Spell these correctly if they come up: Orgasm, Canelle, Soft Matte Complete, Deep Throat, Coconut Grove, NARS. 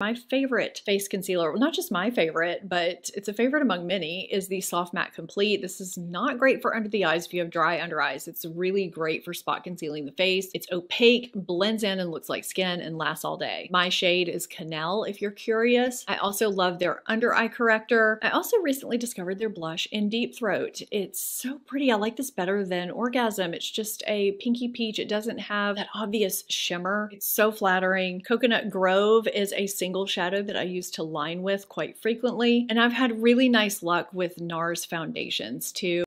My favorite face concealer, well, not just my favorite, but it's a favorite among many, is the Soft Matte Complete. This is not great for under the eyes if you have dry under eyes. It's really great for spot concealing the face. It's opaque, blends in and looks like skin and lasts all day. My shade is Canelle, if you're curious. I also love their under eye corrector. I also recently discovered their blush in Deep Throat. It's so pretty. I like this better than Orgasm. It's just a pinky peach. It doesn't have that obvious shimmer. It's so flattering. Coconut Grove is a single shadow that I use to line with quite frequently. And I've had really nice luck with NARS foundations too.